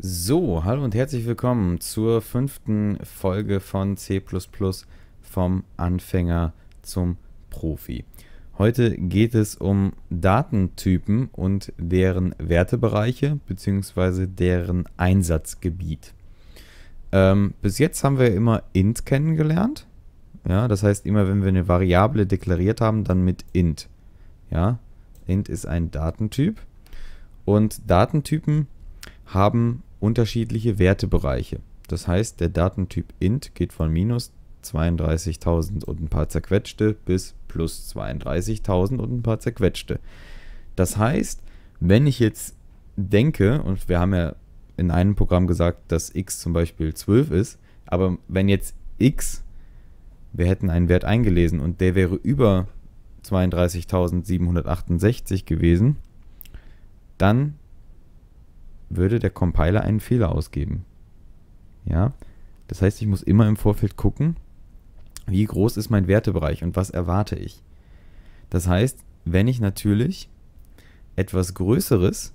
So, hallo und herzlich willkommen zur 5. Folge von C++ vom Anfänger zum Profi. Heute geht es um Datentypen und deren Wertebereiche bzw. deren Einsatzgebiet. Bis jetzt haben wir immer int kennengelernt. Ja, das heißt, immer wenn wir eine Variable deklariert haben, dann mit int. Ja, int ist ein Datentyp und Datentypen haben unterschiedliche Wertebereiche. Das heißt, der Datentyp int geht von minus 32.000 und ein paar zerquetschte bis plus 32.000 und ein paar zerquetschte. Das heißt, wenn ich jetzt denke, und wir haben ja in einem Programm gesagt, dass x zum Beispiel 12 ist, aber wenn jetzt x, wir hätten einen Wert eingelesen und der wäre über 32.768 gewesen, dann würde der Compiler einen Fehler ausgeben. Ja, das heißt, ich muss immer im Vorfeld gucken, wie groß ist mein Wertebereich und was erwarte ich. Das heißt, wenn ich natürlich etwas Größeres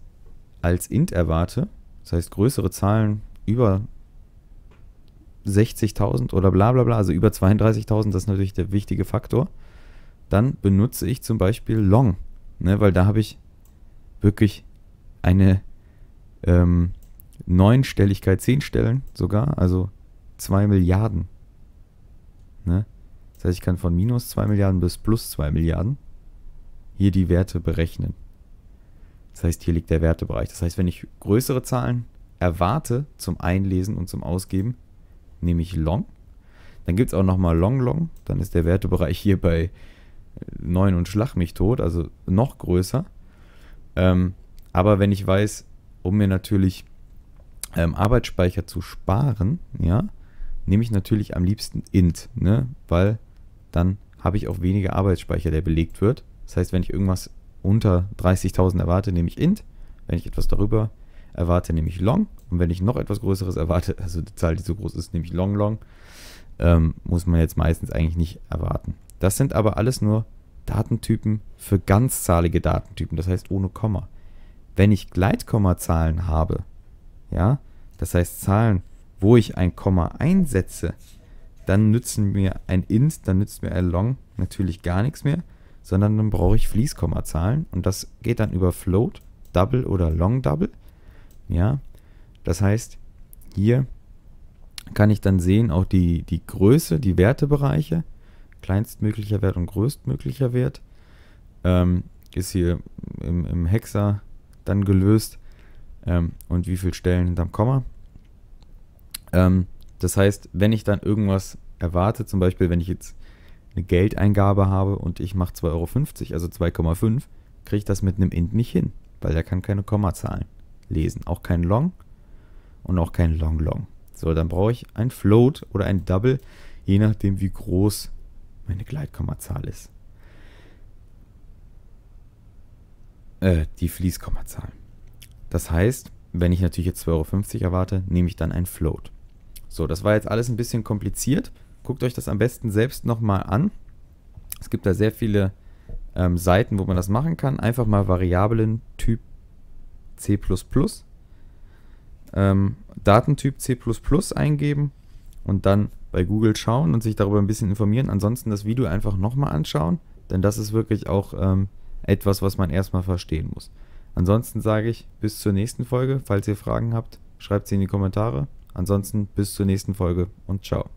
als int erwarte, das heißt größere Zahlen über 60.000 oder bla bla bla, also über 32.000, das ist natürlich der wichtige Faktor, dann benutze ich zum Beispiel long, ne, weil da habe ich wirklich eine 9-Stelligkeit, 10 Stellen sogar, also 2 Milliarden. Ne? Das heißt, ich kann von minus 2 Milliarden bis plus 2 Milliarden hier die Werte berechnen. Das heißt, hier liegt der Wertebereich. Das heißt, wenn ich größere Zahlen erwarte zum Einlesen und zum Ausgeben, nehme ich long. Dann gibt es auch nochmal long, dann ist der Wertebereich hier bei 9 und schlag mich tot, also noch größer. Aber wenn ich weiß, um mir natürlich Arbeitsspeicher zu sparen, ja, nehme ich natürlich am liebsten int, ne? Weil dann habe ich auch weniger Arbeitsspeicher, der belegt wird. Das heißt, wenn ich irgendwas unter 30.000 erwarte, nehme ich int. Wenn ich etwas darüber erwarte, nehme ich long. Und wenn ich noch etwas Größeres erwarte, also die Zahl, die so groß ist, nehme ich long. Muss man jetzt meistens eigentlich nicht erwarten. Das sind aber alles nur Datentypen für ganzzahlige Datentypen, das heißt ohne Komma. Wenn ich Gleitkommazahlen habe, ja, das heißt Zahlen, wo ich ein Komma einsetze, dann nützen mir ein int, dann nützt mir ein long natürlich gar nichts mehr, sondern dann brauche ich Fließkommazahlen und das geht dann über float, double oder long double. Ja, das heißt, hier kann ich dann sehen, auch die Größe, die Wertebereiche, kleinstmöglicher Wert und größtmöglicher Wert, ist hier im Hexer dann gelöst und wie viele Stellen hinterm Komma. Das heißt, wenn ich dann irgendwas erwarte, zum Beispiel, wenn ich jetzt eine Geldeingabe habe und ich mache 2,50 Euro, also 2,5, kriege ich das mit einem int nicht hin, weil der kann keine Kommazahlen lesen. Auch kein long und auch kein long. So, dann brauche ich ein float oder ein double, je nachdem wie groß meine Gleitkommazahl ist. Die Fließkommazahlen. Das heißt, wenn ich natürlich jetzt 2,50 Euro erwarte, nehme ich dann ein Float. So, das war jetzt alles ein bisschen kompliziert. Guckt euch das am besten selbst nochmal an. Es gibt da sehr viele Seiten, wo man das machen kann. Einfach mal Variablen-Typ C++, Datentyp C++ eingeben und dann bei Google schauen und sich darüber ein bisschen informieren. Ansonsten das Video einfach nochmal anschauen, denn das ist wirklich auch etwas, was man erstmal verstehen muss. Ansonsten sage ich, bis zur nächsten Folge. Falls ihr Fragen habt, schreibt sie in die Kommentare. Ansonsten bis zur nächsten Folge und ciao.